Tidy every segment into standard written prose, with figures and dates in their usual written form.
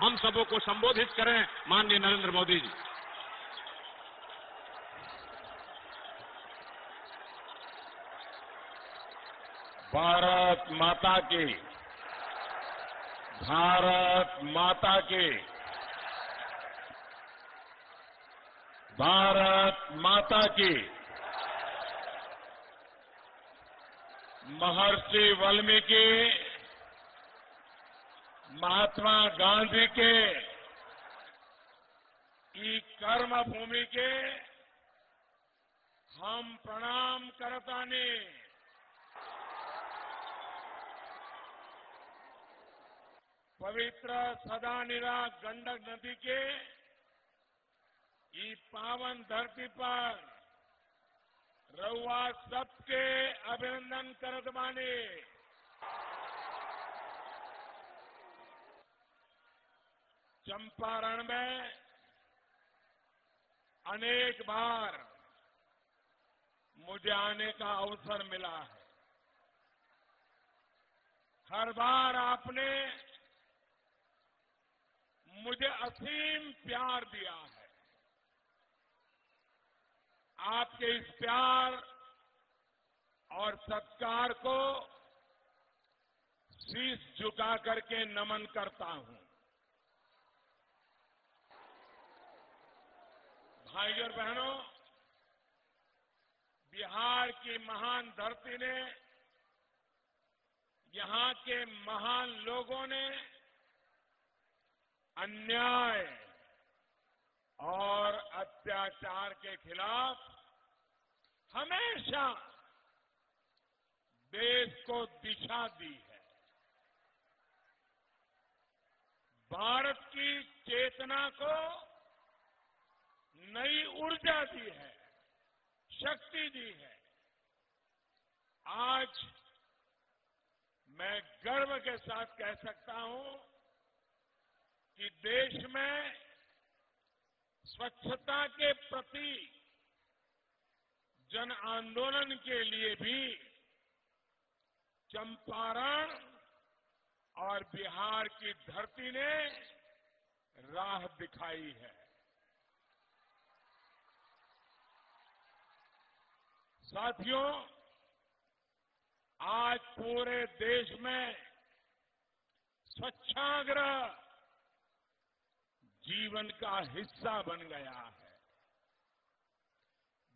हम सबों को संबोधित करें माननीय नरेंद्र मोदी जी। भारत माता की महर्षि वाल्मीकि, महात्मा गांधी के इस कर्म भूमि के हम प्रणाम करतानी। पवित्र सदानिरा गंडक नदी के इस पावन धरती पर रउआ सबके अभिनंदन करत बानी। चम्पारण में अनेक बार मुझे आने का अवसर मिला है। हर बार आपने मुझे असीम प्यार दिया है। आपके इस प्यार और सत्कार को शीश झुका करके नमन करता हूं। भाई और बहनों, बिहार की महान धरती ने, यहां के महान लोगों ने अन्याय और अत्याचार के खिलाफ हमेशा देश को दिशा दी है। भारत की चेतना को नई ऊर्जा दी है, शक्ति दी है। आज मैं गर्व के साथ कह सकता हूं कि देश में स्वच्छता के प्रति जन आंदोलन के लिए भी चंपारण और बिहार की धरती ने राह दिखाई है। साथियों, आज पूरे देश में स्वच्छाग्रह जीवन का हिस्सा बन गया है।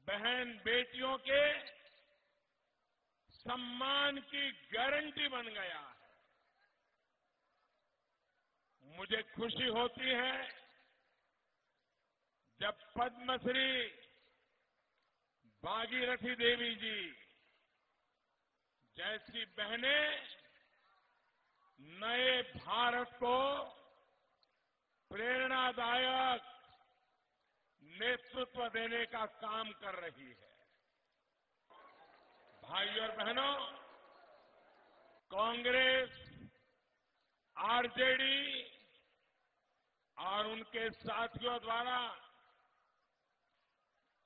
बहन बेटियों के सम्मान की गारंटी बन गया है। मुझे खुशी होती है जब पद्मश्री बागीरथी देवी जी जैसी बहनें नए भारत को प्रेरणादायक नेतृत्व देने का काम कर रही है। भाई और बहनों, कांग्रेस, आरजेडी और उनके साथियों द्वारा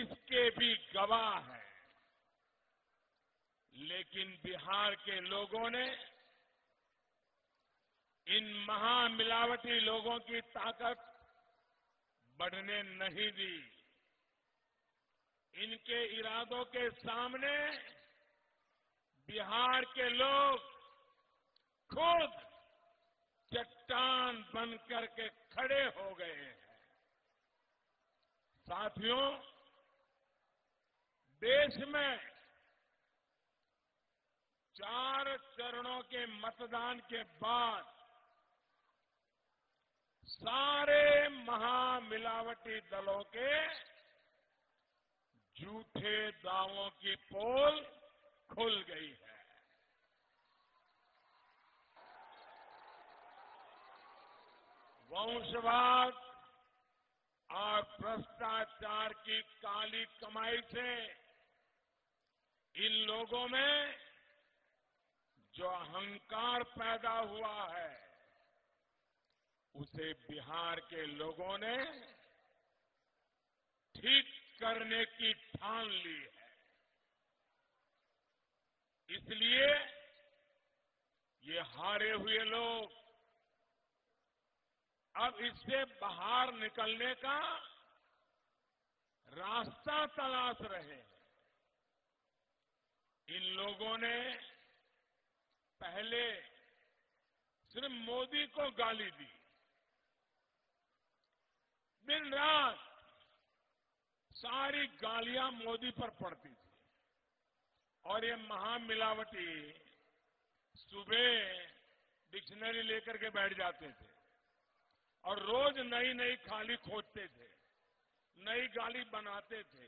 इसके भी गवाह हैं। लेकिन बिहार के लोगों ने इन महामिलावटी लोगों की ताकत बढ़ने नहीं दी। इनके इरादों के सामने बिहार के लोग खुद चट्टान बन करके खड़े हो गए हैं। साथियों, देश में 4 चरणों के मतदान के बाद सारे महामिलावटी दलों के झूठे दावों की पोल खुल गई है। वंशवाद और भ्रष्टाचार की काली कमाई से इन लोगों में जो अहंकार पैदा हुआ है उसे बिहार के लोगों ने ठीक करने की ठान ली है। इसलिए ये हारे हुए लोग अब इससे बाहर निकलने का रास्ता तलाश रहे हैं। इन लोगों ने पहले सिर्फ मोदी को गाली दी, दिन रात सारी गालियां मोदी पर पड़ती थी और ये महामिलावटी सुबह डिक्शनरी लेकर के बैठ जाते थे और रोज नई नई खाली खोजते थे, नई गाली बनाते थे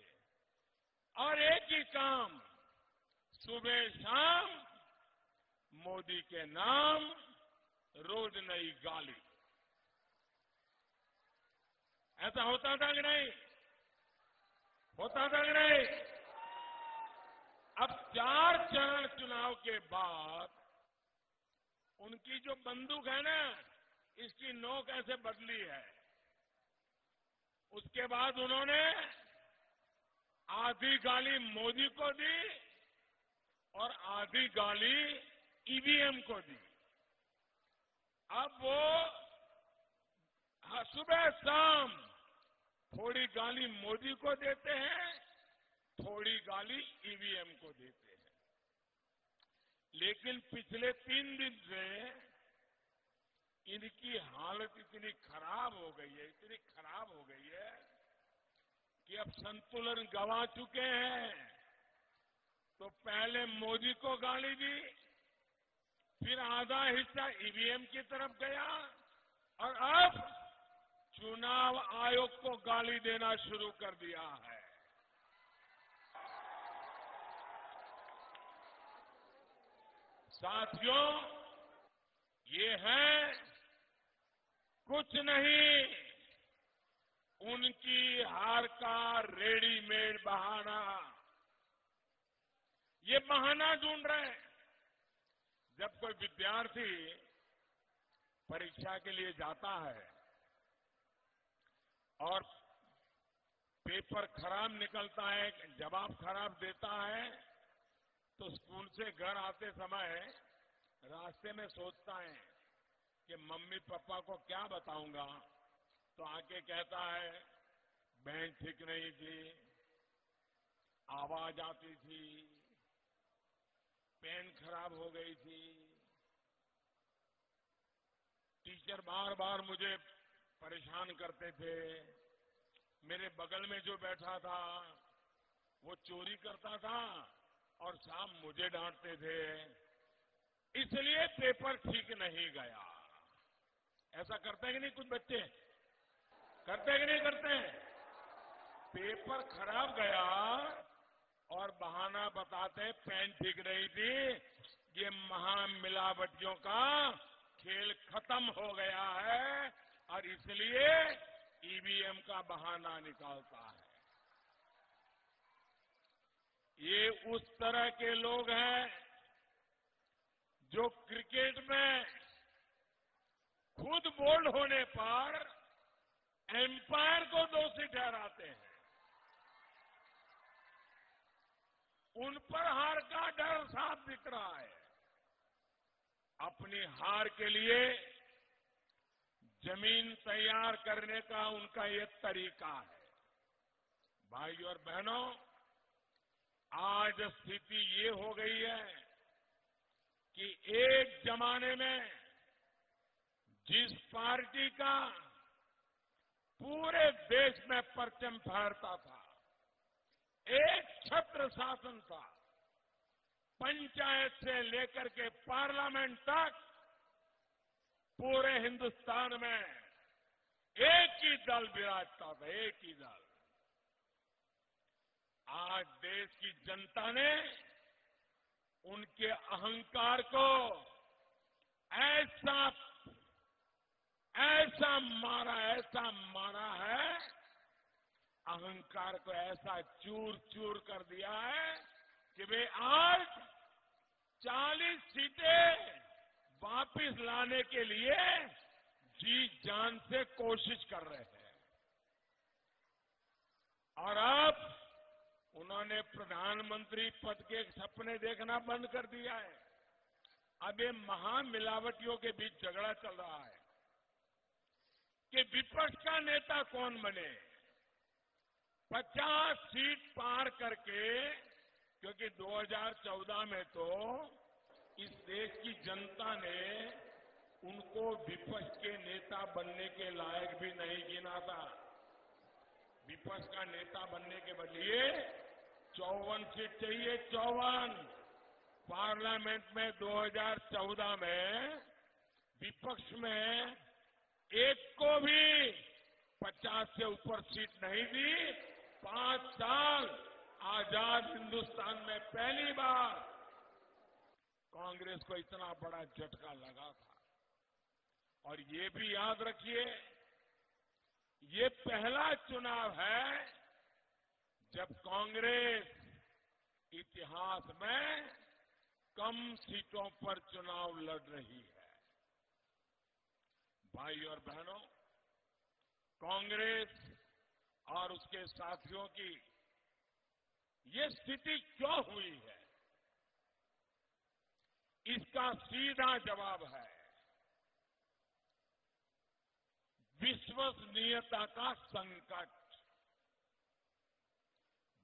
और एक ही काम सुबह शाम मोदी के नाम रोज नई गाली। ऐसा होता था कि नहीं? होता था कि नहीं? अब 4 चरण चुनाव के बाद उनकी जो बंदूक है ना, इसकी नोक ऐसे बदली है। उसके बाद उन्होंने आधी गाली मोदी को दी और आधी गाली ईवीएम को दी। अब वो सुबह शाम थोड़ी गाली मोदी को देते हैं, थोड़ी गाली ईवीएम को देते हैं। लेकिन पिछले 3 दिन से इनकी हालत इतनी खराब हो गई है, इतनी खराब हो गई है कि अब संतुलन गंवा चुके हैं। तो पहले मोदी को गाली दी, फिर आधा हिस्सा ईवीएम की तरफ गया और अब चुनाव आयोग को गाली देना शुरू कर दिया है। साथियों, ये है कुछ नहीं उनकी हार का रेडीमेड बहाना। ये बहाना ढूंढ रहे हैं। जब कोई विद्यार्थी परीक्षा के लिए जाता है और पेपर खराब निकलता है, जवाब खराब देता है, तो स्कूल से घर आते समय रास्ते में सोचता है कि मम्मी पापा को क्या बताऊंगा। तो आके कहता है बेंच ठीक नहीं थी, आवाज आती थी, पेन खराब हो गई थी, टीचर बार बार मुझे परेशान करते थे, मेरे बगल में जो बैठा था वो चोरी करता था और शाम मुझे डांटते थे, इसलिए पेपर ठीक नहीं गया। ऐसा करते हैं कि नहीं? कुछ बच्चे करते हैं कि नहीं करते हैं? पेपर खराब गया और बहाना बताते हैं पेन ठीक नहीं थी। ये महामिलावटियों का खेल खत्म हो गया है और इसलिए ईवीएम का बहाना निकालता है। ये उस तरह के लोग हैं जो क्रिकेट में खुद बोल्ड होने पर एम्पायर को दोषी ठहराते हैं। उन पर हार का डर साफ दिख रहा है। अपनी हार के लिए जमीन तैयार करने का उनका ये तरीका है। भाई और बहनों, आज स्थिति ये हो गई है कि एक जमाने में जिस पार्टी का पूरे देश में परचम फहरता था, एक छत्र शासन था, पंचायत से लेकर के पार्लियामेंट तक पूरे हिंदुस्तान में एक ही दल विराजता था, एक ही दल। आज देश की जनता ने उनके अहंकार को ऐसा ऐसा मारा है, अहंकार को ऐसा चूर चूर कर दिया है कि वे आज 40 सीटें वापस लाने के लिए जी जान से कोशिश कर रहे हैं। और अब उन्होंने प्रधानमंत्री पद के सपने देखना बंद कर दिया है। अब ये महामिलावटियों के बीच झगड़ा चल रहा है कि विपक्ष का नेता कौन बने। 50 सीट पार करके, क्योंकि 2014 में तो इस देश की जनता ने उनको विपक्ष के नेता बनने के लायक भी नहीं गिना था। विपक्ष का नेता बनने के बदले 54 सीट चाहिए, 54। पार्लियामेंट में 2014 में विपक्ष में एक को भी 50 से ऊपर सीट नहीं दी। 5 साल आजाद हिंदुस्तान में पहली बार कांग्रेस को इतना बड़ा झटका लगा था। और ये भी याद रखिए, ये पहला चुनाव है जब कांग्रेस इतिहास में कम सीटों पर चुनाव लड़ रही है। भाई और बहनों, कांग्रेस और उसके साथियों की ये स्थिति क्यों हुई है, इसका सीधा जवाब है विश्वसनीयता का संकट,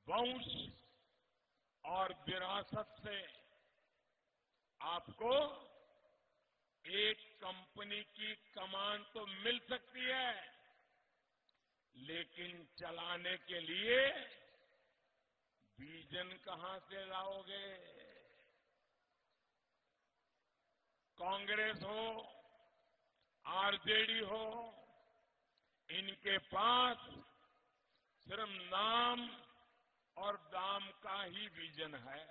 वंश और विरासत से आपको एक कंपनी की कमान तो मिल सकती है, लेकिन चलाने के लिए विजन कहां से लाओगे। कांग्रेस हो, आरजेडी हो, इनके पास सिर्फ नाम और दाम का ही विजन है।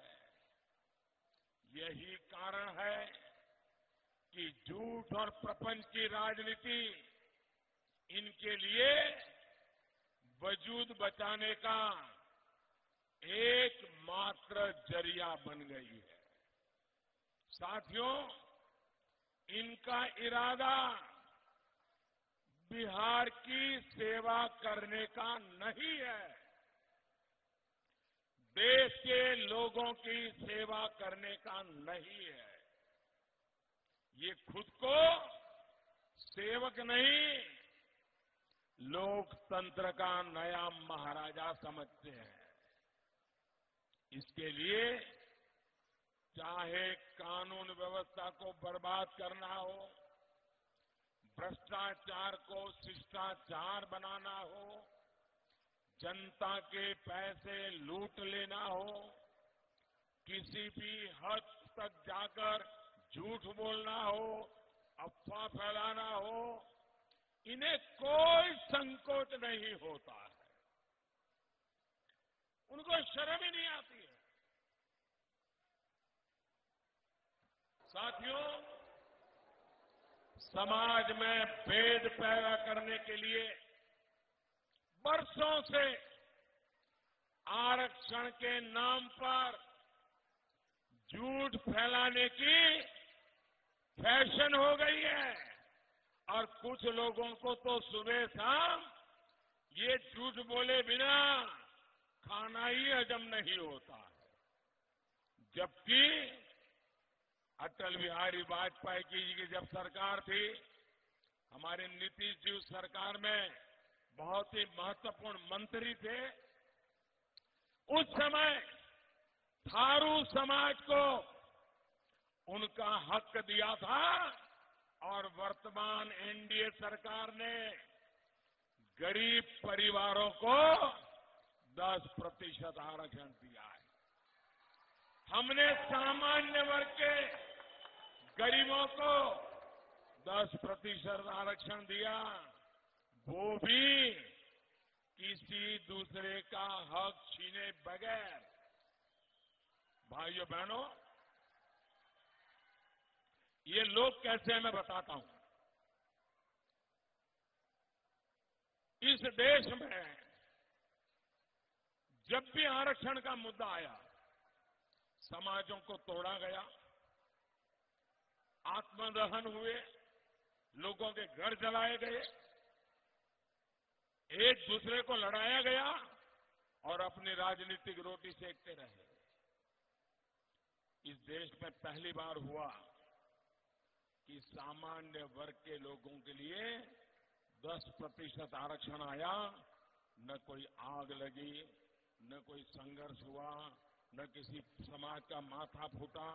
यही कारण है कि झूठ और प्रपंच की राजनीति इनके लिए वजूद बचाने का एकमात्र जरिया बन गई है। साथियों, इनका इरादा बिहार की सेवा करने का नहीं है, देश के लोगों की सेवा करने का नहीं है। ये खुद को सेवक नहीं, लोकतंत्र का नया महाराजा समझते हैं। इसके लिए चाहे कानून व्यवस्था को बर्बाद करना हो, भ्रष्टाचार को शिष्टाचार बनाना हो, जनता के पैसे लूट लेना हो, किसी भी हद तक जाकर झूठ बोलना हो, अफवाह फैलाना हो, इन्हें कोई संकोच नहीं होता है। उनको शर्म ही नहीं आती है। साथियों, समाज में भेद पैदा करने के लिए बरसों से आरक्षण के नाम पर झूठ फैलाने की फैशन हो गई है। और कुछ लोगों को तो सुबह शाम ये झूठ बोले बिना खाना ही हजम नहीं होता है। जबकि अटल बिहारी वाजपेयी की जब सरकार थी, हमारे नीतीश जी उस सरकार में बहुत ही महत्वपूर्ण मंत्री थे। उस समय थारू समाज को उनका हक दिया था और वर्तमान एनडीए सरकार ने गरीब परिवारों को 10% आरक्षण दिया है। हमने सामान्य वर्ग के गरीबों को 10% आरक्षण दिया, वो भी किसी दूसरे का हक छीने बगैर। भाइयों बहनों, ये लोग कैसे हैं मैं बताता हूं। इस देश में जब भी आरक्षण का मुद्दा आया, समाजों को तोड़ा गया, आत्मदहन हुए, लोगों के घर जलाए गए, एक दूसरे को लड़ाया गया और अपनी राजनीतिक रोटी सेकते रहे। इस देश में पहली बार हुआ कि सामान्य वर्ग के लोगों के लिए 10% आरक्षण आया। न कोई आग लगी, न कोई संघर्ष हुआ, न किसी समाज का माथा फूटा,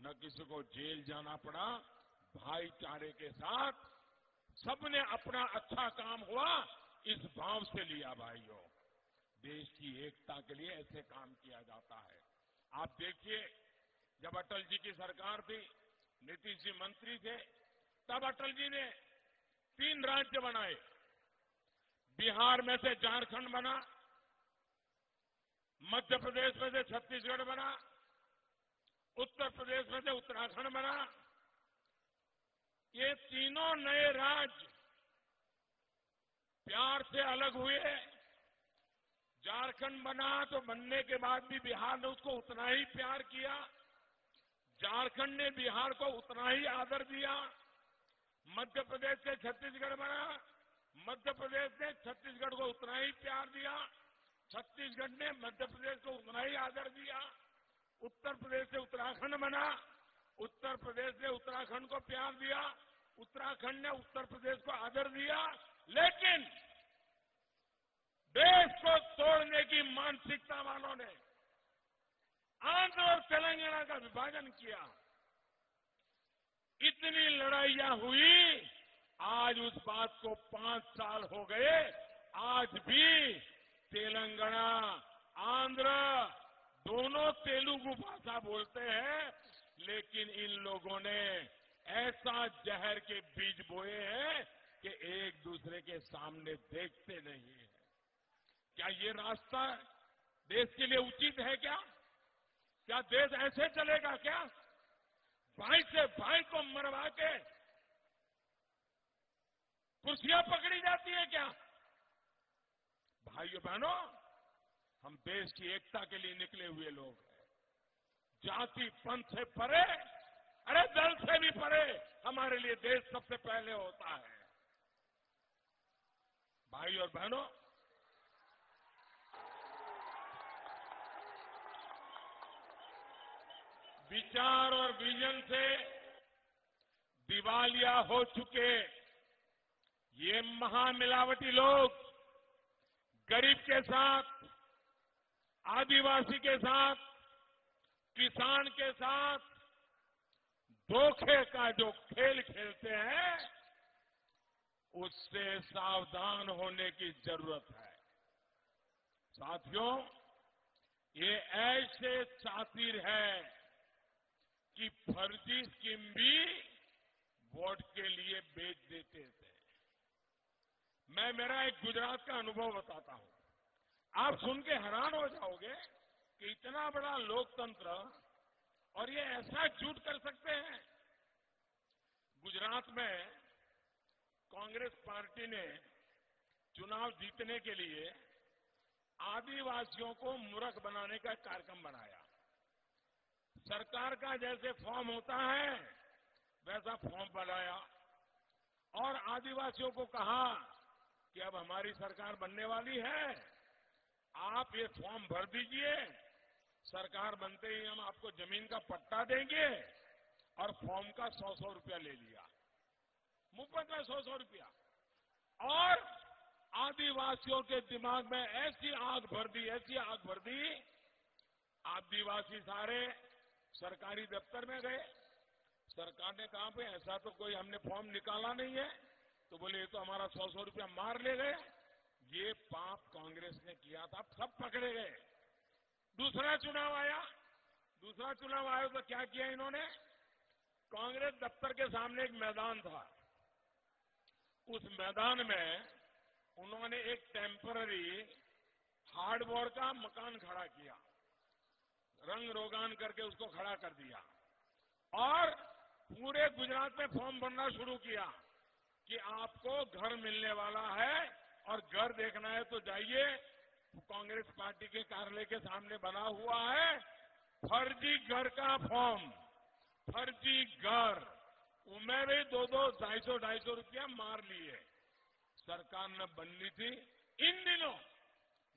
न किसी को जेल जाना पड़ा। भाईचारे के साथ सबने अपना अच्छा काम हुआ, इस भाव से लिया। भाइयों, देश की एकता के लिए ऐसे काम किया जाता है। आप देखिए, जब अटल जी की सरकार थी, नीतीश जी मंत्री थे, तब अटल जी ने 3 राज्य बनाए। बिहार में से झारखंड बना, मध्य प्रदेश में से छत्तीसगढ़ बना, उत्तर प्रदेश में से उत्तराखंड बना। ये तीनों नए राज्य प्यार से अलग हुए। झारखंड बना तो बनने के बाद भी बिहार ने उसको उतना ही प्यार किया, झारखंड ने बिहार को उतना ही आदर दिया। मध्य प्रदेश से छत्तीसगढ़ बना, मध्य प्रदेश ने छत्तीसगढ़ को उतना ही प्यार दिया, छत्तीसगढ़ ने मध्य प्रदेश को उतना ही आदर दिया। उत्तर प्रदेश से उत्तराखंड बना, उत्तर प्रदेश ने उत्तराखंड को प्यार दिया, उत्तराखंड ने उत्तर प्रदेश को आदर दिया। लेकिन देश को तोड़ने की मानसिकता वालों ने आंध्र और तेलंगाना का विभाजन किया। इतनी लड़ाइयां हुई, आज उस बात को 5 साल हो गए। आज भी तेलंगाना, आंध्र दोनों तेलुगु भाषा बोलते हैं, लेकिन इन लोगों ने ऐसा जहर के बीज बोए हैं कि एक दूसरे के सामने देखते नहीं है। क्या ये रास्ता देश के लिए उचित है? क्या देश ऐसे चलेगा? क्या भाई से भाई को मरवा के कुर्सियां पकड़ी जाती है? क्या भाइयों बहनों, हम देश की एकता के लिए निकले हुए लोग हैं। जाति पंथ से परे, अरे दल से भी परे, हमारे लिए देश सबसे पहले होता है। भाई और बहनों, विचार और विजन से दिवालिया हो चुके ये महामिलावटी लोग गरीब के साथ, आदिवासी के साथ, किसान के साथ धोखे का जो खेल खेलते हैं, उससे सावधान होने की जरूरत है। साथियों, ये ऐसे सातिर है कि फर्जी स्कीम भी वोट के लिए बेच देते थे। मैं मेरा एक गुजरात का अनुभव बताता हूं, आप सुन के हैरान हो जाओगे कि इतना बड़ा लोकतंत्र और ये ऐसा झूठ कर सकते हैं। गुजरात में कांग्रेस पार्टी ने चुनाव जीतने के लिए आदिवासियों को मूर्ख बनाने का कार्यक्रम बनाया। सरकार का जैसे फॉर्म होता है वैसा फॉर्म बनाया और आदिवासियों को कहा कि अब हमारी सरकार बनने वाली है, आप ये फॉर्म भर दीजिए, सरकार बनते ही हम आपको जमीन का पट्टा देंगे। और फॉर्म का 100-100 रुपया ले लिया, मुफ्त में 100-100 रुपया। और आदिवासियों के दिमाग में ऐसी आग भर दी। आदिवासी सारे सरकारी दफ्तर में गए, सरकार ने कहा भाई ऐसा तो कोई हमने फॉर्म निकाला नहीं है। तो बोले ये तो हमारा 100-100 रुपया मार ले गए। ये पाप कांग्रेस ने किया था, सब पकड़े गए। दूसरा चुनाव आया तो क्या किया इन्होंने, कांग्रेस दफ्तर के सामने एक मैदान था, उस मैदान में उन्होंने एक टेम्पररी हार्डबोर का मकान खड़ा किया, रंग रोगान करके उसको खड़ा कर दिया। और पूरे गुजरात में फॉर्म भरना शुरू किया कि आपको घर मिलने वाला है और घर घर देखना है तो जाइए, कांग्रेस पार्टी के कार्यालय के सामने बना हुआ है फर्जी घर का फॉर्म। फर्जी घर उमेरे 200-250 रुपया मार लिए। सरकार ने बदली थी, इन दिनों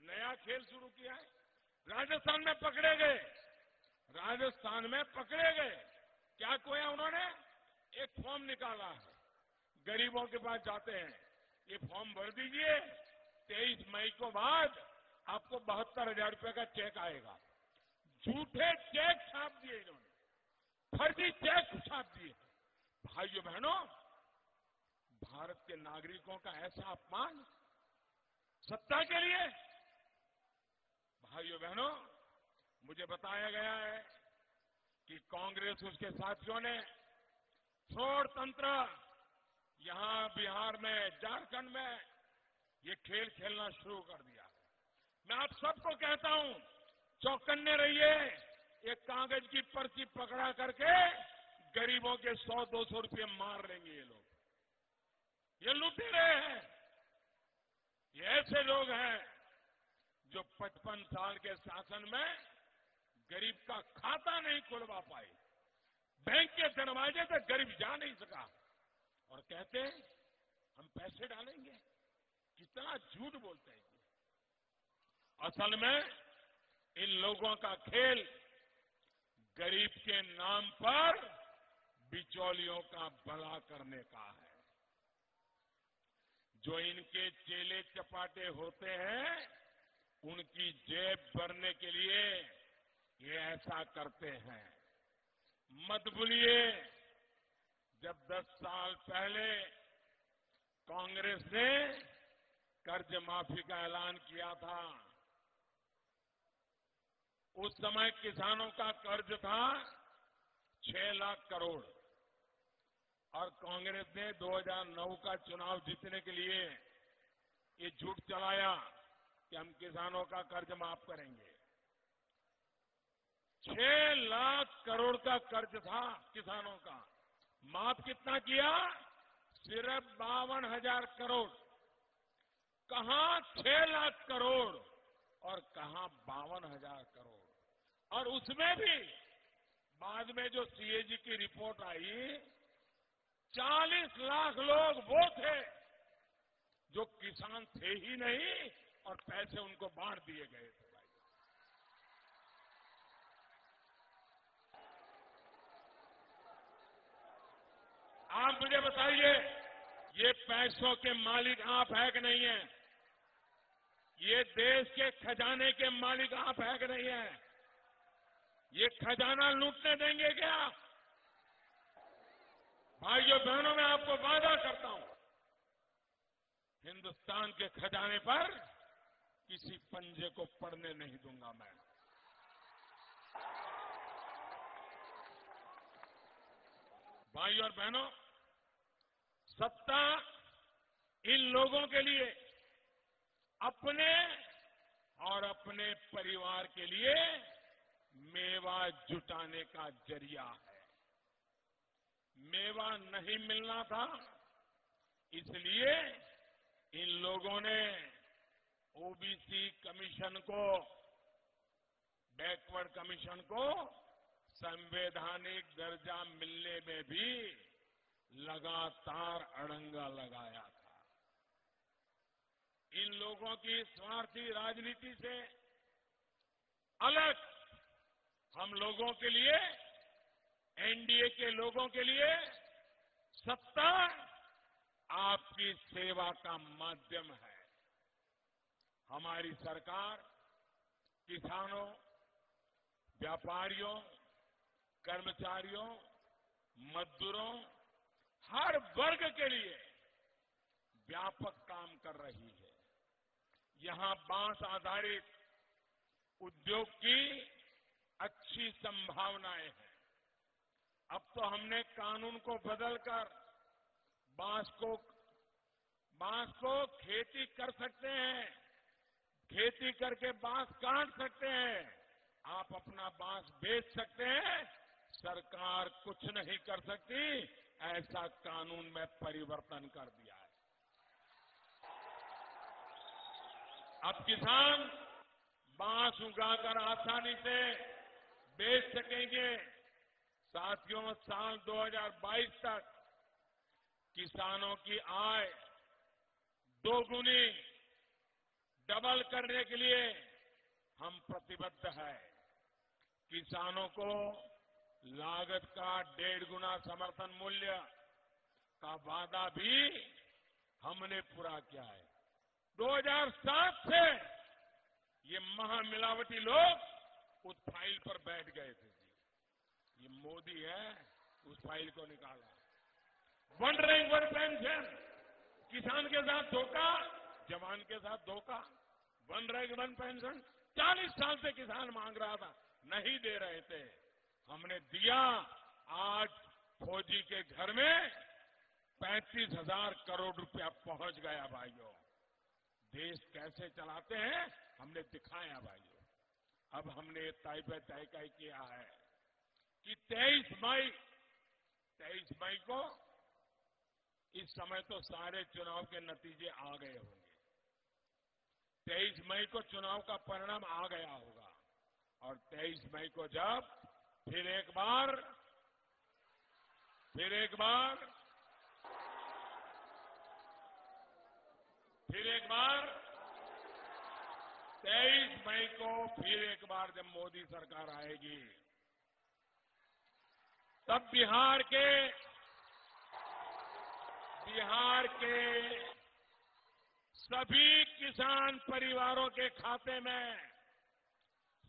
नया खेल शुरू किया है। राजस्थान में पकड़े गए क्या कोया उन्होंने एक फॉर्म निकाला है, गरीबों के पास जाते हैं, ये फॉर्म भर दीजिए, 23 मई को बाद आपको 72,000 रुपये का चेक आएगा। झूठे चेक छाप दिए इन्होंने, फर्जी चेक छाप दिए। भाइयों बहनों, भारत के नागरिकों का ऐसा अपमान सत्ता के लिए। भाइयों बहनों, मुझे बताया गया है कि कांग्रेस उसके साथियों ने छोड़ तंत्र यहां बिहार में, झारखंड में ये खेल खेलना शुरू कर दिया है। मैं आप सबको कहता हूं, चौकन्ने रहिए, एक कागज की पर्ची पकड़ा करके गरीबों के 100-200 रुपये मार लेंगे ये लोग। ये लूटे रहे हैं, ये ऐसे लोग हैं जो 55 साल के शासन में गरीब का खाता नहीं खुलवा पाए, बैंक के दरवाजे तक गरीब जा नहीं सका, और कहते हैं हम पैसे डालेंगे। कितना झूठ बोलते हैं। असल में इन लोगों का खेल गरीब के नाम पर बिचौलियों का भला करने का है। जो इनके चेले चपाटे होते हैं, उनकी जेब भरने के लिए ये ऐसा करते हैं। मत भूलिए, जब 10 साल पहले कांग्रेस ने कर्ज माफी का ऐलान किया था, उस समय किसानों का कर्ज था 6 लाख करोड़, और कांग्रेस ने 2009 का चुनाव जीतने के लिए ये झूठ चलाया कि हम किसानों का कर्ज माफ करेंगे। 6 लाख करोड़ का कर्ज था किसानों का, माफ कितना किया? सिर्फ 52,000 करोड़। कहां 6 लाख करोड़ और कहां 52,000 करोड़। और उसमें भी बाद में जो सीएजी की रिपोर्ट आई, 40 लाख लोग वो थे जो किसान थे ही नहीं और पैसे उनको बांट दिए गए थे। भाई, आप मुझे बताइए, ये पैसों के मालिक आप है कि नहीं है? ये देश के खजाने के मालिक आप है कि नहीं है? ये खजाना लूटने देंगे क्या? भाइयों बहनों, मैं आपको वादा करता हूं, हिंदुस्तान के खजाने पर किसी पंजे को पड़ने नहीं दूंगा मैं। भाइयों और बहनों, सत्ता इन लोगों के लिए, अपने और अपने परिवार के लिए मेवा जुटाने का जरिया है। मेवा नहीं मिलना था, इसलिए इन लोगों ने ओबीसी कमीशन को, बैकवर्ड कमीशन को संवैधानिक दर्जा मिलने में भी लगातार अड़ंगा लगाया था। इन लोगों की स्वार्थी राजनीति से अलग हम लोगों के लिए, एनडीए के लोगों के लिए सत्ता आपकी सेवा का माध्यम है। हमारी सरकार किसानों, व्यापारियों, कर्मचारियों, मजदूरों, हर वर्ग के लिए व्यापक काम कर रही है। यहां बांस आधारित उद्योग की अच्छी संभावनाएं हैं। अब तो हमने कानून को बदलकर बांस को खेती कर सकते हैं, खेती करके बांस काट सकते हैं, आप अपना बांस बेच सकते हैं, सरकार कुछ नहीं कर सकती, ऐसा कानून में परिवर्तन कर दिया है। अब किसान बांस उगाकर आसानी से बेच सकेंगे। साथियों, साल 2022 तक किसानों की आय दोगुनी डबल करने के लिए हम प्रतिबद्ध हैं। किसानों को लागत का 1.5 गुना समर्थन मूल्य का वादा भी हमने पूरा किया है। 2007 से ये महामिलावटी लोग उस फाइल पर बैठ गए थे। ये मोदी है, उस फाइल को निकाला। वन रैंक वन पेंशन, किसान के साथ धोखा, जवान के साथ धोखा। वन रैंक वन पेंशन 40 साल से किसान मांग रहा था, नहीं दे रहे थे, हमने दिया। आज फौजी के घर में 35,000 करोड़ रुपया पहुंच गया। भाइयों, देश कैसे चलाते हैं हमने दिखाया। भाइयों, अब हमने तय किया है कि 23 मई को, इस समय तो सारे चुनाव के नतीजे आ गए होंगे, 23 मई को चुनाव का परिणाम आ गया होगा, और 23 मई को जब फिर एक बार 23 मई को फिर एक बार जब मोदी सरकार आएगी, तब बिहार के सभी किसान परिवारों के खाते में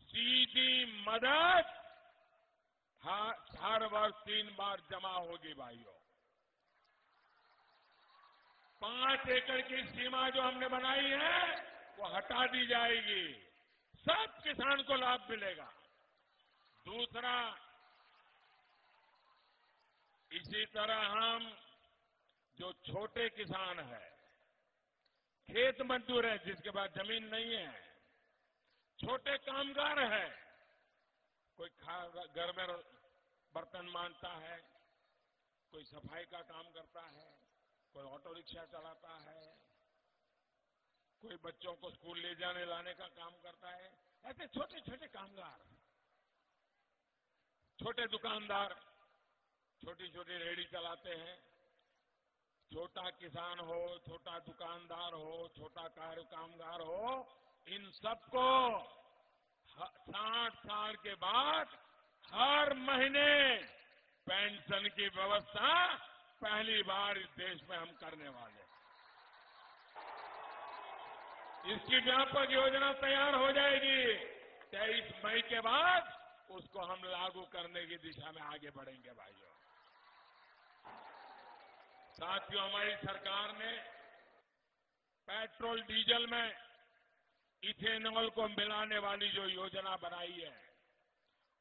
सीधी मदद हर वर्ष 3 बार जमा होगी। भाइयों, 5 एकड़ की सीमा जो हमने बनाई है वो हटा दी जाएगी, सब किसान को लाभ मिलेगा। दूसरा, इसी तरह हम जो छोटे किसान हैं, खेत मजदूर हैं जिसके पास जमीन नहीं है, छोटे कामगार हैं, कोई घर में बर्तन मांजता है, कोई सफाई का काम करता है, कोई ऑटो रिक्शा चलाता है, कोई बच्चों को स्कूल ले जाने लाने का काम करता है, ऐसे छोटे छोटे कामगार, छोटे दुकानदार, छोटी छोटी रेहड़ी चलाते हैं। छोटा किसान हो, छोटा दुकानदार हो, छोटा कामगार हो, इन सबको 60 साल के बाद हर महीने पेंशन की व्यवस्था पहली बार इस देश में हम करने वाले हैं। इसकी व्यापक योजना तैयार हो जाएगी। 23 मई के बाद उसको हम लागू करने की दिशा में आगे बढ़ेंगे। भाइयों, साथियों, हमारी सरकार ने पेट्रोल डीजल में इथेनॉल को मिलाने वाली जो योजना बनाई है,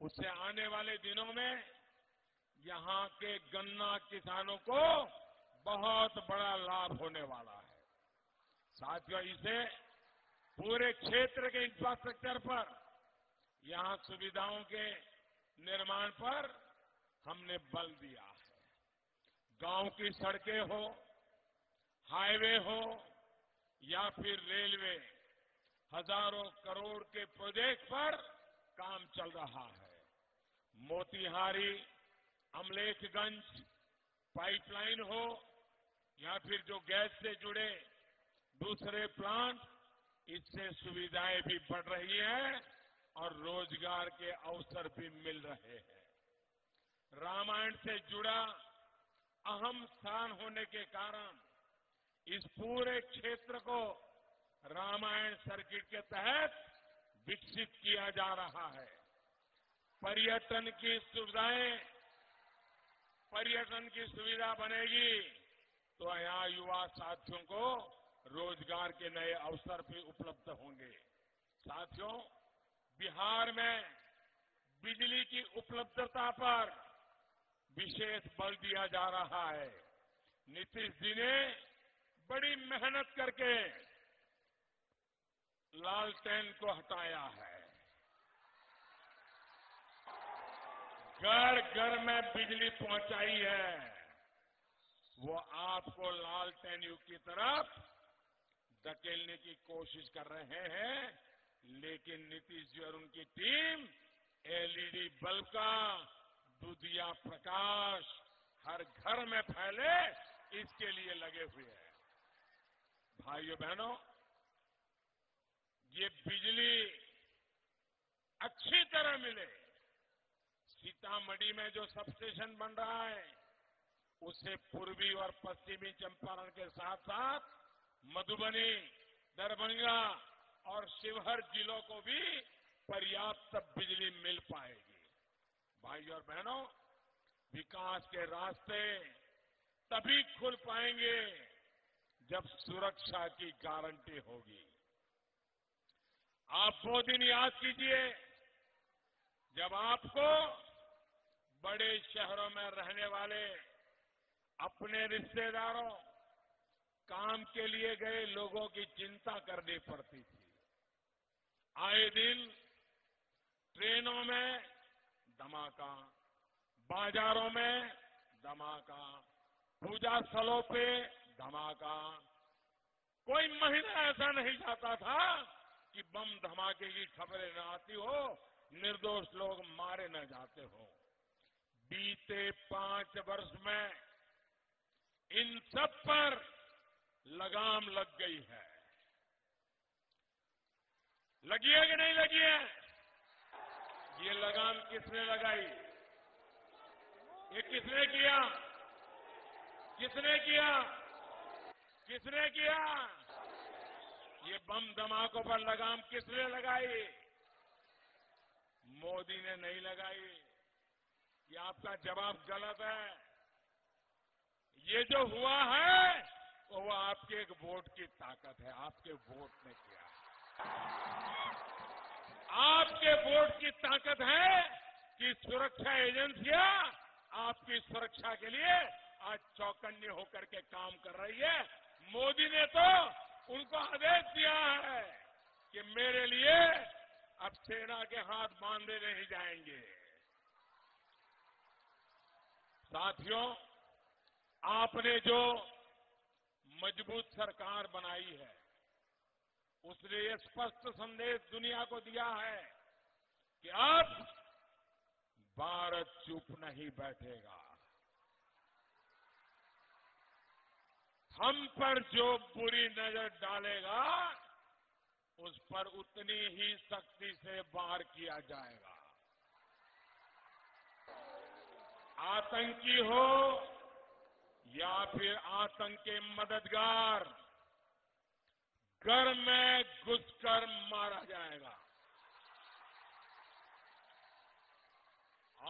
उससे आने वाले दिनों में यहां के गन्ना किसानों को बहुत बड़ा लाभ होने वाला है। साथियों, इसे पूरे क्षेत्र के इंफ्रास्ट्रक्चर पर, यहां सुविधाओं के निर्माण पर हमने बल दिया है। गांव की सड़कें हो, हाईवे हो, या फिर रेलवे, हजारों करोड़ के प्रोजेक्ट पर काम चल रहा है। मोतिहारी अमलेकगंज पाइपलाइन हो, या फिर जो गैस से जुड़े दूसरे प्लांट, इससे सुविधाएं भी बढ़ रही हैं और रोजगार के अवसर भी मिल रहे हैं। रामायण से जुड़ा अहम स्थान होने के कारण इस पूरे क्षेत्र को रामायण सर्किट के तहत विकसित किया जा रहा है। पर्यटन की सुविधा बनेगी तो यहां युवा साथियों को रोजगार के नए अवसर भी उपलब्ध होंगे। साथियों, बिहार में बिजली की उपलब्धता पर विशेष बल दिया जा रहा है। नीतीश जी ने बड़ी मेहनत करके लालटेन को हटाया है। घर घर में बिजली पहुंचाई है। वो आपको लालटेन युग की तरफ धकेलने की कोशिश कर रहे हैं, लेकिन नीतीश जी और उनकी टीम एलईडी बल्ब का दुधिया प्रकाश हर घर में फैले, इसके लिए लगे हुए हैं। भाइयों बहनों, ये बिजली अच्छी तरह मिले, सीतामढ़ी में जो सबस्टेशन बन रहा है उसे पूर्वी और पश्चिमी चम्पारण के साथ साथ मधुबनी, दरभंगा और शिवहर जिलों को भी पर्याप्त बिजली मिल पाएगी। भाइयों और बहनों, विकास के रास्ते तभी खुल पाएंगे जब सुरक्षा की गारंटी होगी। आप वो दिन याद कीजिए जब आपको बड़े शहरों में रहने वाले अपने रिश्तेदारों, काम के लिए गए लोगों की चिंता करनी पड़ती थी। आए दिन ट्रेनों में धमाका, बाजारों में धमाका, पूजा स्थलों पे धमाका, कोई महीना ऐसा नहीं जाता था कि बम धमाके की खबरें न आती हो, निर्दोष लोग मारे न जाते हो। बीते 5 वर्ष में इन सब पर लगाम लग गई है। लगी है कि नहीं लगी है? ये लगाम किसने लगाई? ये किसने किया? किसने किया? किसने किया? ये बम धमाकों पर लगाम किसने लगाई? मोदी ने नहीं लगाई। ये आपका जवाब गलत है। ये जो हुआ है वो आपके एक वोट की ताकत है, आपके वोट ने किया। आपके वोट की ताकत है कि सुरक्षा एजेंसियां आपकी सुरक्षा के लिए आज चौकन्नी होकर के काम कर रही है। मोदी ने तो उनको आदेश दिया है कि मेरे लिए अब सेना के हाथ बांधे नहीं जाएंगे। साथियों, आपने जो मजबूत सरकार बनाई है उसने ये स्पष्ट संदेश दुनिया को दिया है कि अब भारत चुप नहीं बैठेगा। हम पर जो बुरी नजर डालेगा उस पर उतनी ही सख्ती से वार किया जाएगा। आतंकी हो या फिर आतंक के मददगार, घर में घुसकर मारा जाएगा।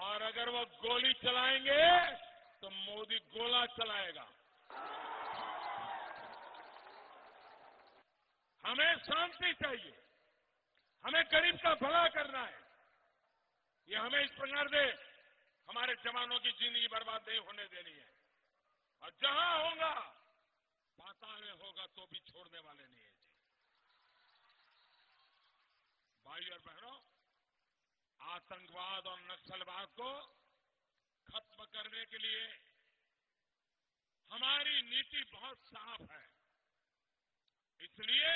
और अगर वो गोली चलाएंगे तो मोदी गोला चलाएगा। हमें शांति चाहिए, हमें गरीब का भला करना है। ये हमें इस प्रकार से हमारे जवानों की जिंदगी बर्बाद नहीं होने देनी है। और जहां होगा पाताल में होगा तो भी छोड़ने वाले नहीं है। भाइयों और बहनों, आतंकवाद और नक्सलवाद को खत्म करने के लिए हमारी नीति बहुत साफ है। इसलिए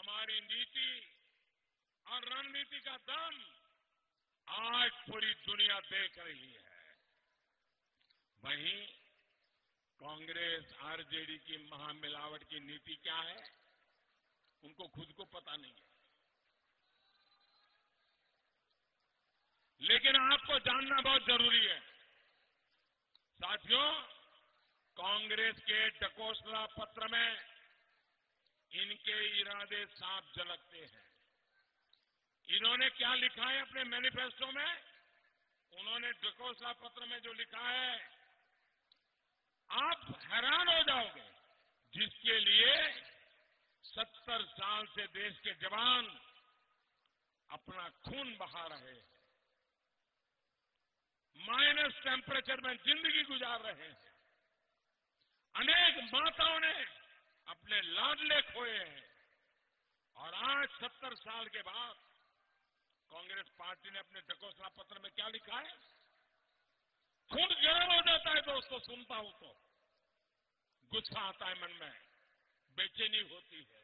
हमारी नीति और रणनीति का दम आज पूरी दुनिया देख रही है। वहीं कांग्रेस आरजेडी की महामिलावट की नीति क्या है उनको खुद को पता नहीं है। लेकिन आपको जानना बहुत जरूरी है। साथियों, कांग्रेस के ढकोसला पत्र में इनके इरादे साफ झलकते हैं। इन्होंने क्या लिखा है अपने मैनिफेस्टो में? उन्होंने ढकोसला पत्र में जो लिखा है आप हैरान हो जाओगे, जिसके लिए 70 साल से देश के जवान अपना खून बहा रहे हैं, माइनस टेम्परेचर में जिंदगी गुजार रहे हैं। अनेक माताओं ने अपने लाडले खोए हैं। और आज 70 साल के बाद कांग्रेस पार्टी ने अपने ढकोसला पत्र में क्या लिखा है? खून गर्म हो जाता है दोस्तों, सुनता हूं तो गुस्सा आता है मन में, बेचैनी होती है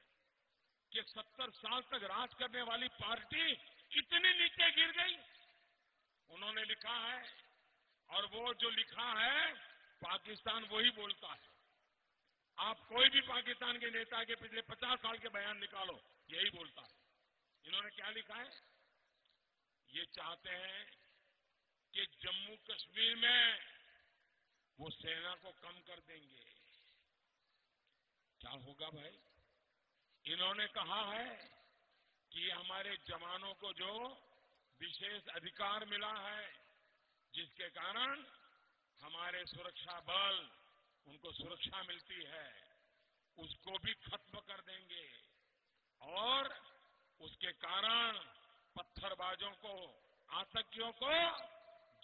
कि 70 साल तक राज करने वाली पार्टी इतने नीचे गिर गई। उन्होंने लिखा है, और वो जो लिखा है पाकिस्तान वही बोलता है। आप कोई भी पाकिस्तान के नेता के पिछले 50 साल के बयान निकालो, यही बोलता है। इन्होंने क्या लिखा है? ये चाहते हैं कि जम्मू कश्मीर में वो सेना को कम कर देंगे। क्या होगा भाई? इन्होंने कहा है कि हमारे जवानों को जो विशेष अधिकार मिला है, जिसके कारण हमारे सुरक्षा बल उनको सुरक्षा मिलती है, उसको भी खत्म कर देंगे और उसके कारण पत्थरबाजों को, आतंकियों को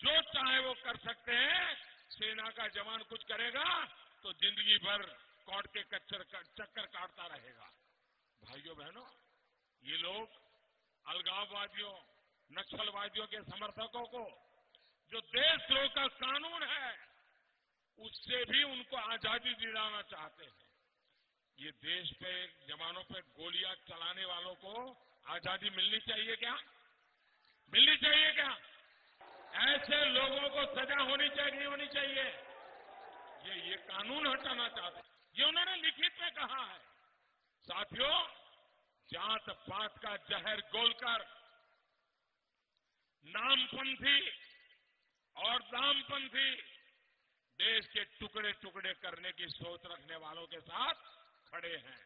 जो चाहे वो कर सकते हैं। सेना का जवान कुछ करेगा तो जिंदगी भर कोर्ट के चक्कर काटता रहेगा। भाइयों बहनों, ये लोग अलगाववादियों, नक्सलवादियों के समर्थकों को जो देशद्रोह का कानून है उससे भी उनको आजादी दिलाना चाहते हैं। ये देश पे, जवानों पे गोलियां चलाने वालों को आजादी मिलनी चाहिए क्या? मिलनी चाहिए क्या? ऐसे लोगों को सजा होनी चाहिए, नहीं होनी चाहिए? ये कानून हटाना चाहते हैं। ये उन्होंने लिखित में कहा है। साथियों, जात पात का जहर घोलकर नामपंथी और दामपंथी देश के टुकड़े टुकड़े करने की सोच रखने वालों के साथ खड़े हैं।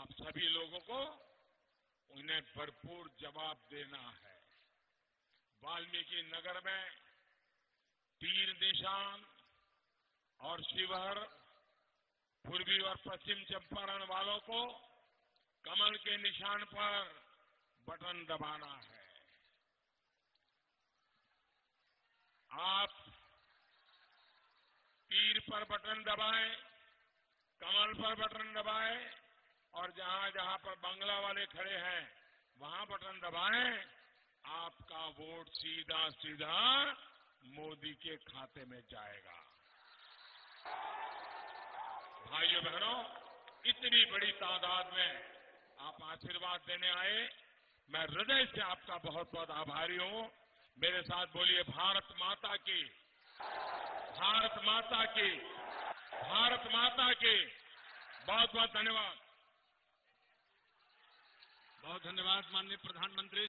आप सभी लोगों को उन्हें भरपूर जवाब देना है। बाल्मीकि नगर में तीर निशान और शिवहर, पूर्वी और पश्चिम चंपारण वालों को कमल के निशान पर बटन दबाना है। आप तीर पर बटन दबाएं, कमल पर बटन दबाएं और जहां जहां पर बंगला वाले खड़े हैं वहां बटन दबाएं। आपका वोट सीधा सीधा मोदी के खाते में जाएगा। भाइयों बहनों, इतनी बड़ी तादाद में आप आशीर्वाद देने आए, मैं हृदय से आपका बहुत बहुत आभारी हूं। मेरे साथ बोलिए, भारत माता की, भारत माता की, भारत माता की। बहुत बहुत धन्यवाद, बहुत धन्यवाद माननीय प्रधानमंत्री।